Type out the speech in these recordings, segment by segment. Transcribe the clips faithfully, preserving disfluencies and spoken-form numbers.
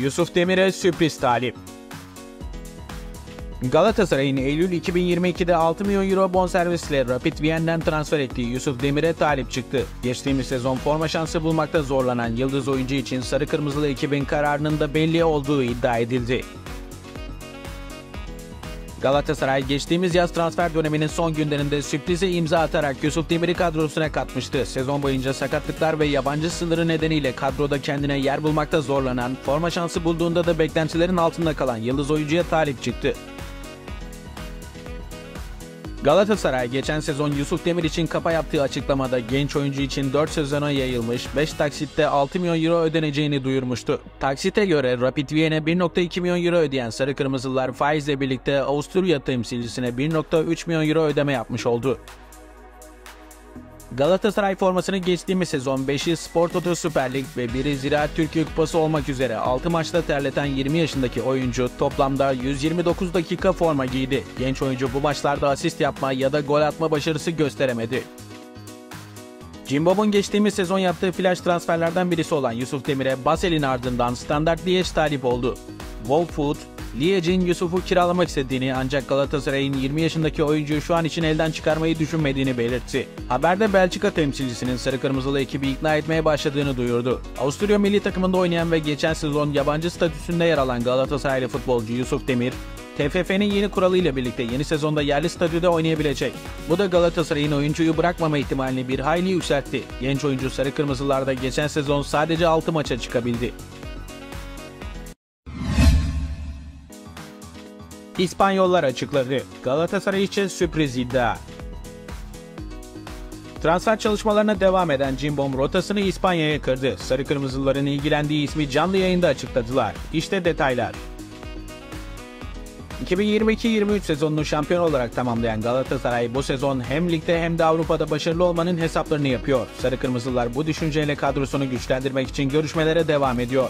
Yusuf Demir'e sürpriz talip. Galatasaray'ın Eylül iki bin yirmi iki'de altı milyon euro bonservisle Rapid Wien'den transfer ettiği Yusuf Demir'e talip çıktı. Geçtiğimiz sezon forma şansı bulmakta zorlanan yıldız oyuncu için sarı kırmızılı ekibin kararının da belli olduğu iddia edildi. Galatasaray geçtiğimiz yaz transfer döneminin son günlerinde sürprize imza atarak Yusuf Demir'i kadrosuna katmıştı. Sezon boyunca sakatlıklar ve yabancı sınırı nedeniyle kadroda kendine yer bulmakta zorlanan, forma şansı bulduğunda da beklentilerin altında kalan yıldız oyuncuya talip çıktı. Galatasaray geçen sezon Yusuf Demir için kapa yaptığı açıklamada genç oyuncu için dört sezona yayılmış beş taksitte altı milyon euro ödeneceğini duyurmuştu. Taksite göre Rapid Wien'e bir nokta iki milyon euro ödeyen sarı kırmızılar faizle birlikte Avusturya temsilcisine bir nokta üç milyon euro ödeme yapmış oldu. Galatasaray formasını geçtiğimiz sezon beşi Spor Toto Süper Lig ve biri Ziraat Türkiye Kupası olmak üzere altı maçta terleten yirmi yaşındaki oyuncu toplamda yüz yirmi dokuz dakika forma giydi. Genç oyuncu bu maçlarda asist yapma ya da gol atma başarısı gösteremedi. Cimbom'un geçtiğimiz sezon yaptığı flash transferlerden birisi olan Yusuf Demir'e Basel'in ardından Standard Liège talip oldu. Wolfsburg, Liège'in Yusuf'u kiralamak istediğini ancak Galatasaray'ın yirmi yaşındaki oyuncuyu şu an için elden çıkarmayı düşünmediğini belirtti. Haberde Belçika temsilcisinin sarı kırmızılı ekibi ikna etmeye başladığını duyurdu. Avusturya milli takımında oynayan ve geçen sezon yabancı statüsünde yer alan Galatasaraylı futbolcu Yusuf Demir, T F F'nin yeni kuralıyla birlikte yeni sezonda yerli statüde oynayabilecek. Bu da Galatasaray'ın oyuncuyu bırakmama ihtimalini bir hayli yükseltti. Genç oyuncu sarı kırmızılarda geçen sezon sadece altı maça çıkabildi. İspanyollar açıkladı. Galatasaray için sürpriz iddia. Transfer çalışmalarına devam eden Cimbom rotasını İspanya'ya kırdı. Sarı kırmızıların ilgilendiği ismi canlı yayında açıkladılar. İşte detaylar. iki bin yirmi iki yirmi üç sezonunu şampiyon olarak tamamlayan Galatasaray bu sezon hem ligde hem de Avrupa'da başarılı olmanın hesaplarını yapıyor. Sarı kırmızılar bu düşünceyle kadrosunu güçlendirmek için görüşmelere devam ediyor.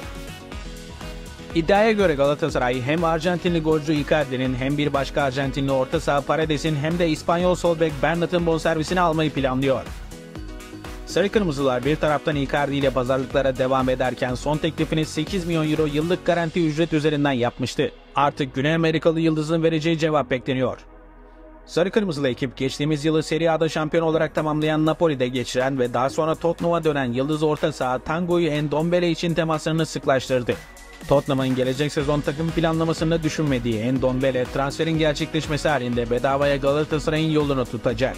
İddiaya göre Galatasaray hem Arjantinli golcü Icardi'nin hem bir başka Arjantinli orta saha Paredes'in hem de İspanyol sol bek Bernat'ın bonservisini almayı planlıyor. Sarı kırmızılar bir taraftan Icardi ile pazarlıklara devam ederken son teklifini sekiz milyon euro yıllık garanti ücret üzerinden yapmıştı. Artık Güney Amerikalı yıldızın vereceği cevap bekleniyor. Sarı kırmızılı ekip geçtiğimiz yılı Serie A'da şampiyon olarak tamamlayan Napoli'de geçiren ve daha sonra Tottenham'a dönen yıldız orta saha Tanguy Ndombele için temaslarını sıklaştırdı. Tottenham'ın gelecek sezon takım planlamasında düşünmediği Ndombele transferin gerçekleşmesi halinde bedavaya Galatasaray'ın yolunu tutacak.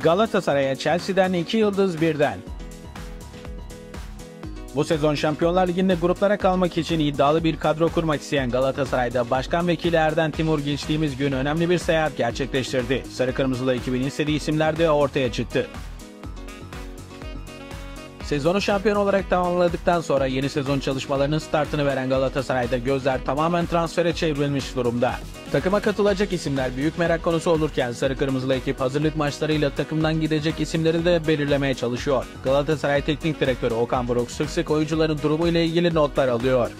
Galatasaray'a Chelsea'den iki yıldız birden. Bu sezon Şampiyonlar Ligi'nde gruplara kalmak için iddialı bir kadro kurmak isteyen Galatasaray'da Başkan Vekili Erden Timur geçtiğimiz gün önemli bir seyahat gerçekleştirdi. Sarı kırmızılı ekibin istediği isimler de ortaya çıktı. Sezonu şampiyon olarak tamamladıktan sonra yeni sezon çalışmalarının startını veren Galatasaray'da gözler tamamen transfere çevrilmiş durumda. Takıma katılacak isimler büyük merak konusu olurken sarı kırmızılı ekip hazırlık maçlarıyla takımdan gidecek isimleri de belirlemeye çalışıyor. Galatasaray Teknik Direktörü Okan Buruk sık sık oyuncuların durumu ile ilgili notlar alıyor.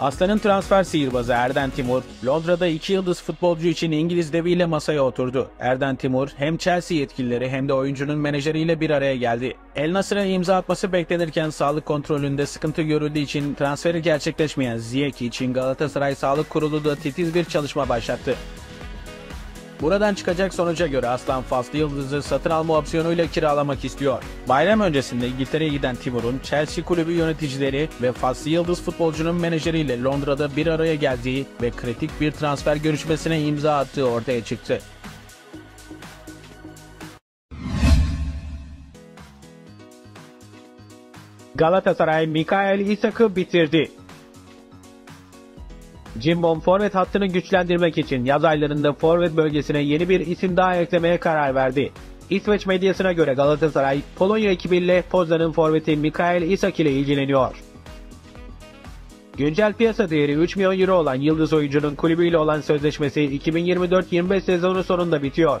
Aslan'ın transfer sihirbazı Erden Timur, Londra'da iki yıldız futbolcu için İngiliz deviyle masaya oturdu. Erden Timur hem Chelsea yetkilileri hem de oyuncunun menajeriyle bir araya geldi. El Nasır'a imza atması beklenirken sağlık kontrolünde sıkıntı görüldüğü için transferi gerçekleşmeyen Ziyech için Galatasaray Sağlık Kurulu da titiz bir çalışma başlattı. Buradan çıkacak sonuca göre Aslan Faslı Yıldız'ı satın alma opsiyonuyla kiralamak istiyor. Bayram öncesinde İngiltere'ye giden Timur'un Chelsea kulübü yöneticileri ve Faslı Yıldız futbolcunun menajeriyle Londra'da bir araya geldiği ve kritik bir transfer görüşmesine imza attığı ortaya çıktı. Galatasaray Mikael İshak'ı bitirdi. Cimbom forvet hattını güçlendirmek için yaz aylarında forvet bölgesine yeni bir isim daha eklemeye karar verdi. İsveç medyasına göre Galatasaray, Polonya ekibiyle Poznan'ın forveti Mikael İshak ile ilgileniyor. Güncel piyasa değeri üç milyon euro olan yıldız oyuncunun kulübüyle olan sözleşmesi iki bin yirmi dört yirmi beş sezonu sonunda bitiyor.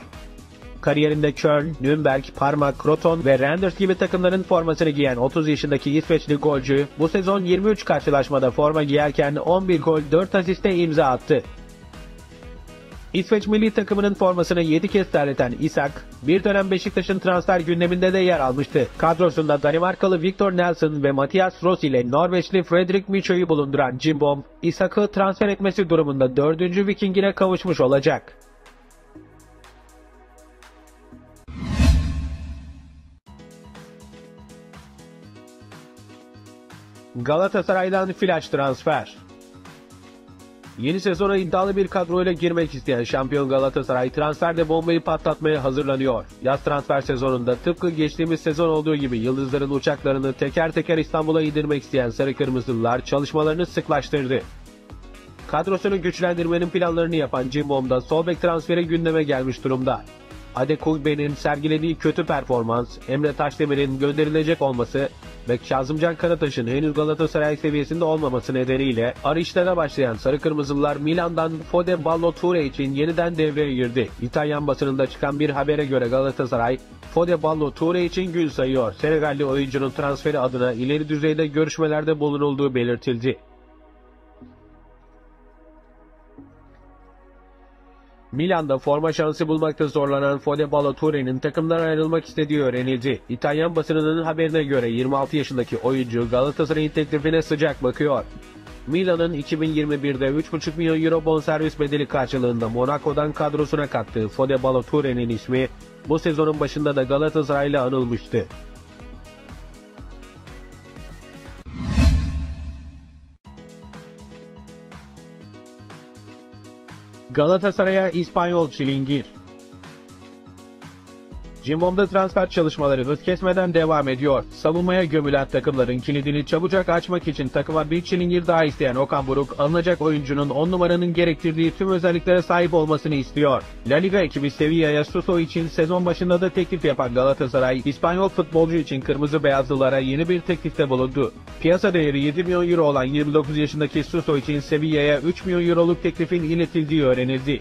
Kariyerinde Köln, Nürnberg, Parma, Kroton ve Randers gibi takımların formasını giyen otuz yaşındaki İsveçli golcü bu sezon yirmi üç karşılaşmada forma giyerken on bir gol dört asiste imza attı. İsveç milli takımının formasını yedi kez terleten İsak, bir dönem Beşiktaş'ın transfer gündeminde de yer almıştı. Kadrosunda Danimarkalı Victor Nelson ve Mathias Ross ile Norveçli Fredrik Micho'yu bulunduran Cimbom, İsak'ı transfer etmesi durumunda dördüncü Viking'ine kavuşmuş olacak. Galatasaray'dan flash transfer. Yeni sezona iddialı bir kadroyla girmek isteyen şampiyon Galatasaray transferde bombayı patlatmaya hazırlanıyor. Yaz transfer sezonunda tıpkı geçtiğimiz sezon olduğu gibi yıldızların uçaklarını teker teker İstanbul'a indirmek isteyen sarı kırmızılılar çalışmalarını sıklaştırdı. Kadrosunu güçlendirmenin planlarını yapan Cimbom'da sol bek transferi gündeme gelmiş durumda. Adekugbe'nin sergilediği kötü performans, Emre Taşdemir'in gönderilecek olması ve Kazımcan Karataş'ın henüz Galatasaray seviyesinde olmaması nedeniyle arayışlara başlayan sarı kırmızılılar Milan'dan Fode Ballo-Ture için yeniden devreye girdi. İtalyan basınında çıkan bir habere göre Galatasaray, Fode Ballo-Ture için gün sayıyor. Senegalli oyuncunun transferi adına ileri düzeyde görüşmelerde bulunulduğu belirtildi. Milan'da forma şansı bulmakta zorlanan Fode Ballo-Ture'nin takımdan ayrılmak istediği öğrenildi. İtalyan basınının haberine göre yirmi altı yaşındaki oyuncu Galatasaray'ın teklifine sıcak bakıyor. Milan'ın iki bin yirmi bir'de üç buçuk milyon euro bonservis bedeli karşılığında Monaco'dan kadrosuna kattığı Fode Ballo-Ture'nin ismi bu sezonun başında da Galatasaray'la anılmıştı. Galatasaray'a İspanyol çilingir. Cimbom'da transfer çalışmaları hız kesmeden devam ediyor. Savunmaya gömülen takımların kilidini çabucak açmak için takıma bir çilingir daha isteyen Okan Buruk, alınacak oyuncunun on numaranın gerektirdiği tüm özelliklere sahip olmasını istiyor. La Liga ekibi Sevilla'ya Suso için sezon başında da teklif yapan Galatasaray, İspanyol futbolcu için kırmızı beyazlılara yeni bir teklifte bulundu. Piyasa değeri yedi milyon euro olan yirmi dokuz yaşındaki Suso için Sevilla'ya üç milyon euroluk teklifin iletildiği öğrenildi.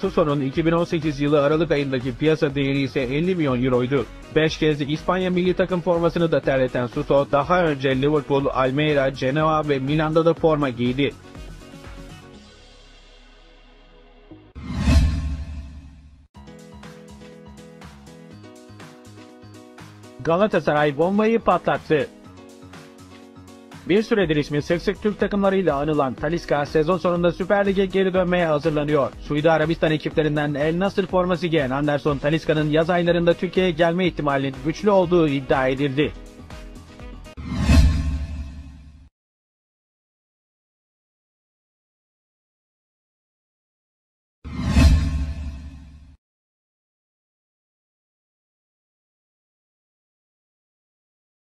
Suso'nun iki bin on sekiz yılı Aralık ayındaki piyasa değeri ise elli milyon euroydu. beş kez İspanya milli takım formasını da terleten Suso, daha önce Liverpool, Almeida, Genoa ve Milan'da da forma giydi. Galatasaray bombayı patlattı. Bir süredir ismi sık sık Türk takımlarıyla anılan Talisca sezon sonunda Süper Lig'e geri dönmeye hazırlanıyor. Suudi Arabistan ekiplerinden El Nasr forması giyen Anderson Talisca'nın yaz aylarında Türkiye'ye gelme ihtimalinin güçlü olduğu iddia edildi.